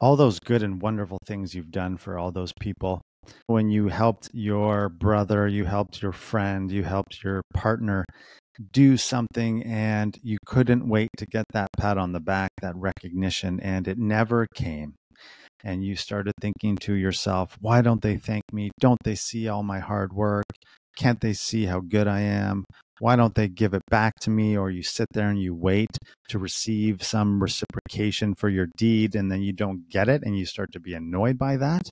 all those good and wonderful things you've done for all those people. When you helped your brother, you helped your friend, you helped your partner do something, and you couldn't wait to get that pat on the back, that recognition, and it never came. And you started thinking to yourself, why don't they thank me? Don't they see all my hard work? Can't they see how good I am? Why don't they give it back to me? Or you sit there and you wait to receive some reciprocation for your deed, and then you don't get it, and you start to be annoyed by that.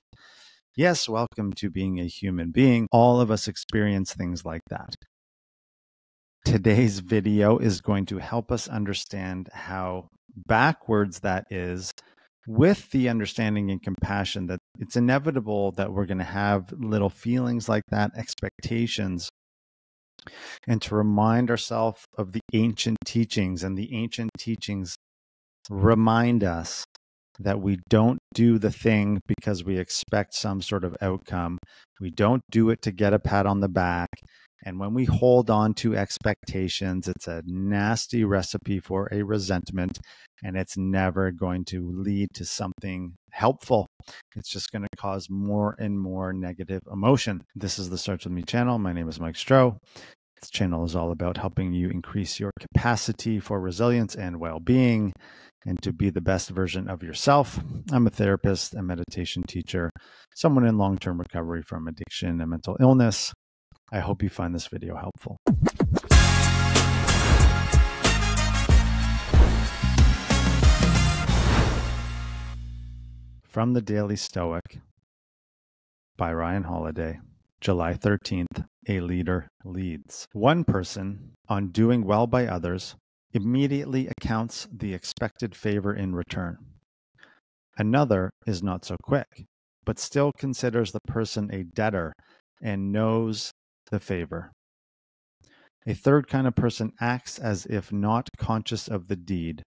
Yes, welcome to being a human being. All of us experience things like that. Today's video is going to help us understand how backwards that is, with the understanding and compassion that it's inevitable that we're going to have little feelings like that, expectations, and to remind ourselves of the ancient teachings. And the ancient teachings remind us that we don't do the thing because we expect some sort of outcome. We don't do it to get a pat on the back. And when we hold on to expectations, it's a nasty recipe for a resentment, and it's never going to lead to something helpful. It's just going to cause more and more negative emotion. This is the Starts With Me channel. My name is Mike Stroh. This channel is all about helping you increase your capacity for resilience and well-being, and to be the best version of yourself. I'm a therapist, a meditation teacher, someone in long-term recovery from addiction and mental illness. I hope you find this video helpful. From the Daily Stoic by Ryan Holiday, July 13th, a leader leads. One person, on doing well by others, immediately accounts the expected favor in return. Another is not so quick, but still considers the person a debtor and knows the favor. A third kind of person acts as if not conscious of the deed,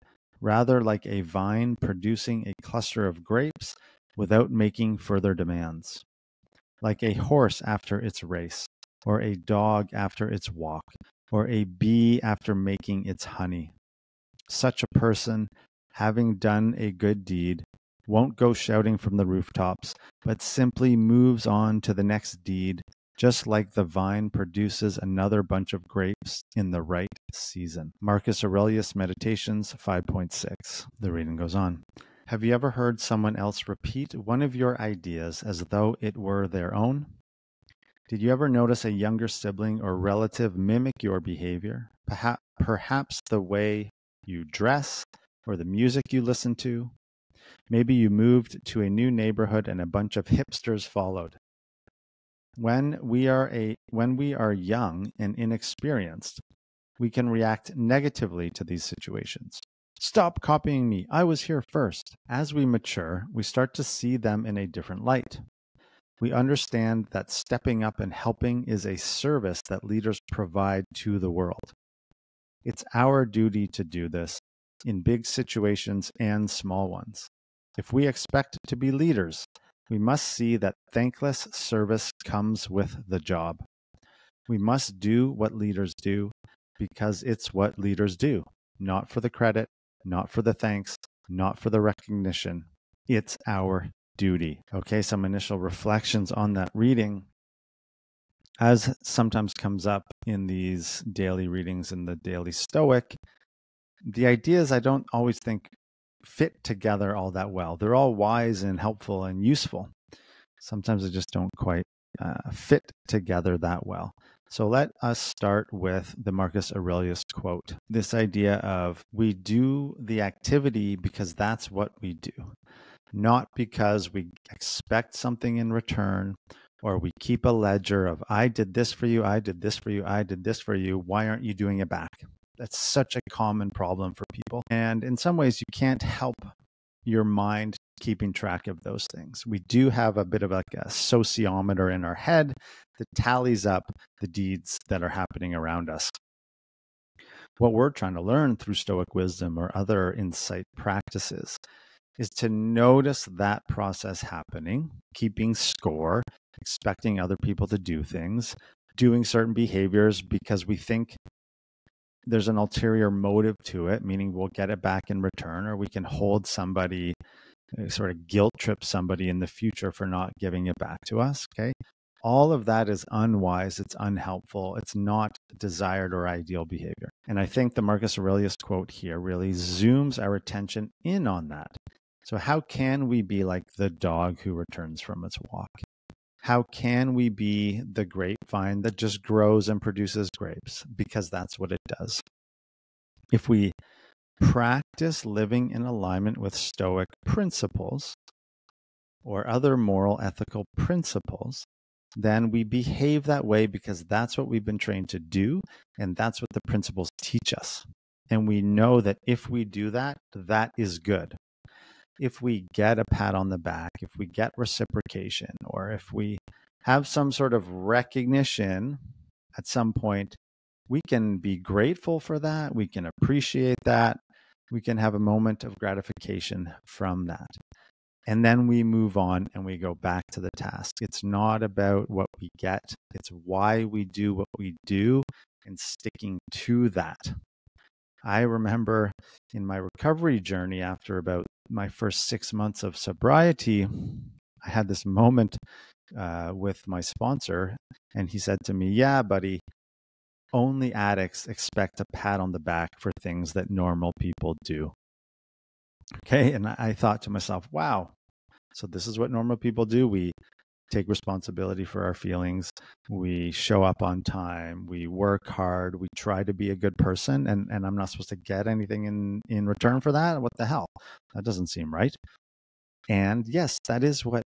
rather like a vine producing a cluster of grapes without making further demands, like a horse after its race, or a dog after its walk, or a bee after making its honey. Such a person, having done a good deed, won't go shouting from the rooftops, but simply moves on to the next deed, just like the vine produces another bunch of grapes in the right season. Marcus Aurelius Meditations 5.6. The reading goes on. Have you ever heard someone else repeat one of your ideas as though it were their own? Did you ever notice a younger sibling or relative mimic your behavior? Perhaps the way you dress or the music you listen to? Maybe you moved to a new neighborhood and a bunch of hipsters followed. When we are young and inexperienced, we can react negatively to these situations. Stop copying me. I was here first. As we mature, we start to see them in a different light. We understand that stepping up and helping is a service that leaders provide to the world. It's our duty to do this in big situations and small ones. If we expect to be leaders, we must see that thankless service comes with the job. We must do what leaders do because it's what leaders do, not for the credit, not for the thanks, not for the recognition. It's our duty. Okay, some initial reflections on that reading. As sometimes comes up in these daily readings in the Daily Stoic, the ideas I don't always think fit together all that well. They're all wise and helpful and useful. Sometimes they just don't quite fit together that well. So let us start with the Marcus Aurelius quote. This idea of we do the activity because that's what we do, not because we expect something in return, or we keep a ledger of I did this for you, I did this for you, I did this for you. Why aren't you doing it back? That's such a common problem for people. And in some ways, you can't help your mind keeping track of those things. We do have a bit of like a sociometer in our head that tallies up the deeds that are happening around us. What we're trying to learn through Stoic wisdom or other insight practices is to notice that process happening, keeping score, expecting other people to do things, doing certain behaviors because we think there's an ulterior motive to it, meaning we'll get it back in return, or we can hold somebody sort of guilt trip somebody in the future for not giving it back to us. Okay. All of that is unwise. It's unhelpful. It's not desired or ideal behavior. And I think the Marcus Aurelius quote here really zooms our attention in on that. So how can we be like the dog who returns from its walk? How can we be the grapevine that just grows and produces grapes? Because that's what it does. If we practice living in alignment with Stoic principles or other moral ethical principles, then we behave that way because that's what we've been trained to do, and that's what the principles teach us. And we know that if we do that, that is good. If we get a pat on the back, if we get reciprocation, or if we have some sort of recognition at some point, we can be grateful for that. We can appreciate that. We can have a moment of gratification from that. And then we move on and we go back to the task. It's not about what we get. It's why we do what we do and sticking to that. I remember in my recovery journey after about my first 6 months of sobriety, I had this moment with my sponsor, and he said to me, "Yeah, buddy, only addicts expect a pat on the back for things that normal people do." Okay. And I thought to myself, wow, so this is what normal people do. We take responsibility for our feelings. We show up on time. We work hard. We try to be a good person. And I'm not supposed to get anything in return for that. What the hell? That doesn't seem right. And yes, that is what,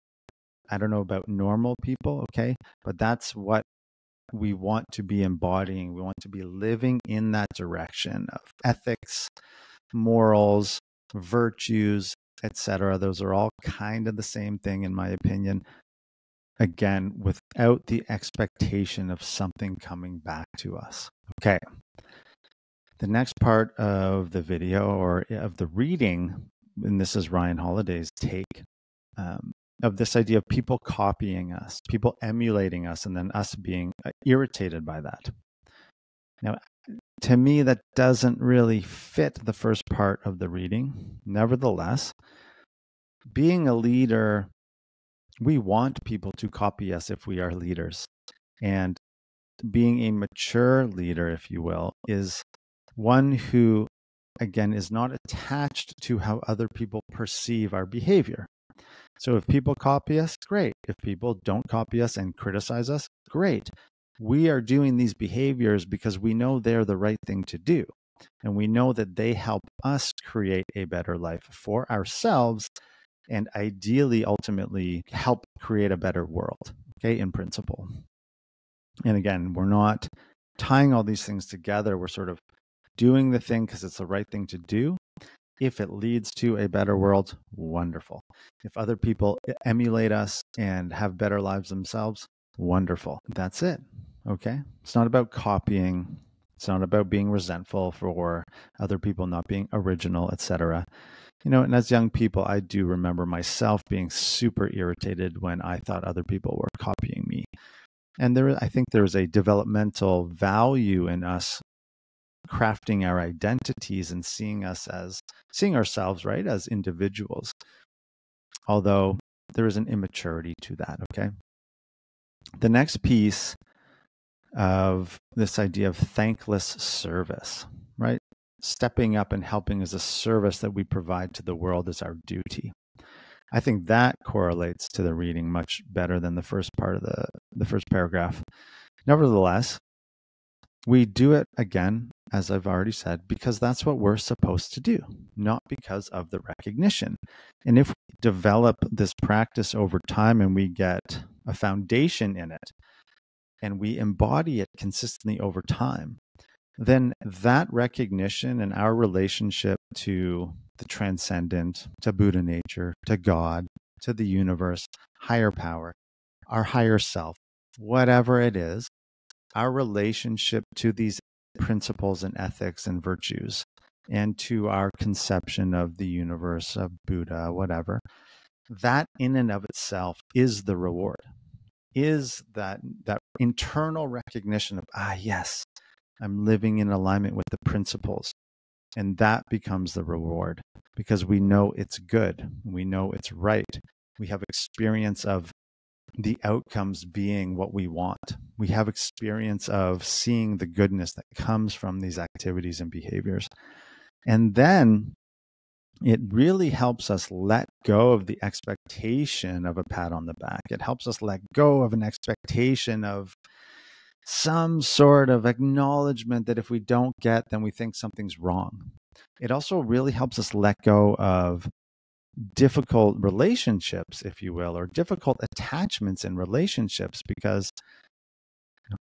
I don't know about normal people. Okay. But that's what we want to be embodying. We want to be living in that direction of ethics, morals, virtues, etc. Those are all kind of the same thing, in my opinion. Again, without the expectation of something coming back to us. Okay. The next part of the video or of the reading, and this is Ryan Holiday's take of this idea of people copying us, people emulating us, and then us being irritated by that. Now, to me, that doesn't really fit the first part of the reading. Nevertheless, being a leader, we want people to copy us if we are leaders. And being a mature leader, if you will, is one who, again, is not attached to how other people perceive our behavior. So if people copy us, great. If people don't copy us and criticize us, great. We are doing these behaviors because we know they're the right thing to do. And we know that they help us create a better life for ourselves and ideally, ultimately, help create a better world, okay, in principle. And again, we're not tying all these things together. We're sort of doing the thing because it's the right thing to do. If it leads to a better world, wonderful. If other people emulate us and have better lives themselves, wonderful. That's it. Okay. It's not about copying. It's not about being resentful for other people not being original, etc. You know, and as young people, I do remember myself being super irritated when I thought other people were copying me. And I think there is a developmental value in us crafting our identities and seeing ourselves, right, as individuals. Although there is an immaturity to that, okay? The next piece of this idea of thankless service, right? Stepping up and helping is a service that we provide to the world as our duty. I think that correlates to the reading much better than the first part of the first paragraph. Nevertheless, we do it, again, as I've already said, because that's what we're supposed to do, not because of the recognition. And if we develop this practice over time and we get a foundation in it, and we embody it consistently over time, then that recognition and our relationship to the transcendent, to Buddha nature, to God, to the universe, higher power, our higher self, whatever it is, our relationship to these principles and ethics and virtues, and to our conception of the universe, of Buddha, whatever, that in and of itself is the reward, is that internal recognition of, yes, I'm living in alignment with the principles And that becomes the reward because we know it's good. We know it's right. We have experience of the outcomes being what we want. We have experience of seeing the goodness that comes from these activities and behaviors. And then it really helps us let go of the expectation of a pat on the back. It helps us let go of an expectation of some sort of acknowledgement that if we don't get, then we think something's wrong. It also really helps us let go of difficult relationships, if you will, or difficult attachments in relationships, because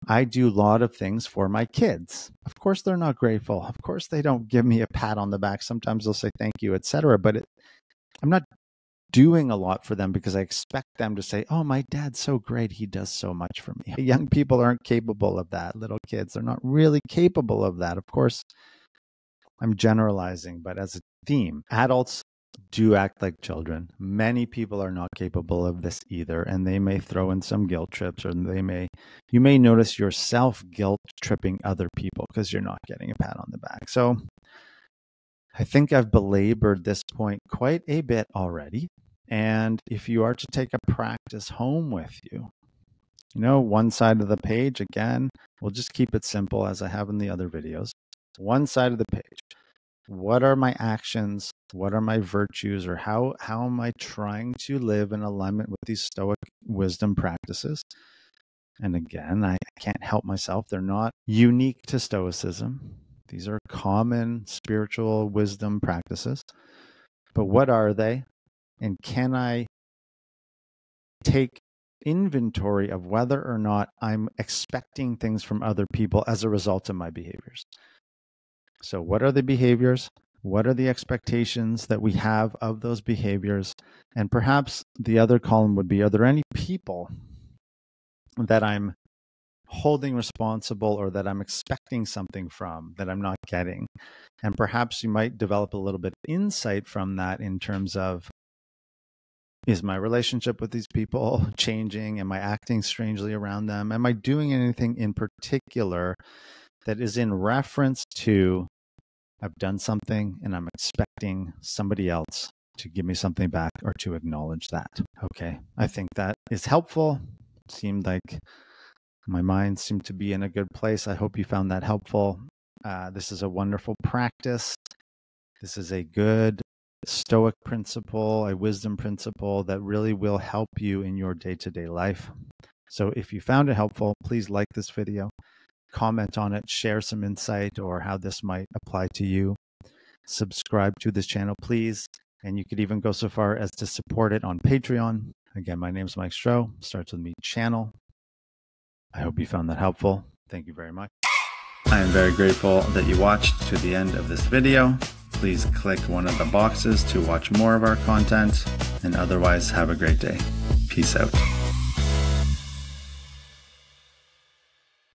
I do a lot of things for my kids. Of course, they're not grateful. Of course, they don't give me a pat on the back. Sometimes they'll say thank you, etc. But I'm not doing a lot for them because I expect them to say, oh, my dad's so great. He does so much for me. Young people aren't capable of that. Little kids, they're not really capable of that. Of course, I'm generalizing, but as a theme, adults do act like children. Many people are not capable of this either, and they may throw in some guilt trips, or you may notice yourself guilt tripping other people because you're not getting a pat on the back. So I think I've belabored this point quite a bit already. And if you are to take a practice home with you, you know, one side of the page, again, we'll just keep it simple as I have in the other videos. One side of the page. What are my actions? What are my virtues? Or how am I trying to live in alignment with these Stoic wisdom practices? And again, I can't help myself. They're not unique to Stoicism. These are common spiritual wisdom practices. But what are they? And can I take inventory of whether or not I'm expecting things from other people as a result of my behaviors? So what are the behaviors? What are the expectations that we have of those behaviors? And perhaps the other column would be, are there any people that I'm holding responsible or that I'm expecting something from that I'm not getting? And perhaps you might develop a little bit of insight from that in terms of, is my relationship with these people changing? Am I acting strangely around them? Am I doing anything in particular that is in reference to, I've done something and I'm expecting somebody else to give me something back or to acknowledge that. Okay. I think that is helpful. It seemed like my mind seemed to be in a good place. I hope you found that helpful. This is a wonderful practice. This is a good Stoic principle, a wisdom principle that really will help you in your day-to-day life. So if you found it helpful, please like this video. Comment on it, share some insight or how this might apply to you. Subscribe to this channel, please. And you could even go so far as to support it on Patreon. Again, my name is Mike Stroh, Starts With Me channel. I hope you found that helpful. Thank you very much. I am very grateful that you watched to the end of this video. Please click one of the boxes to watch more of our content. And otherwise, have a great day. Peace out.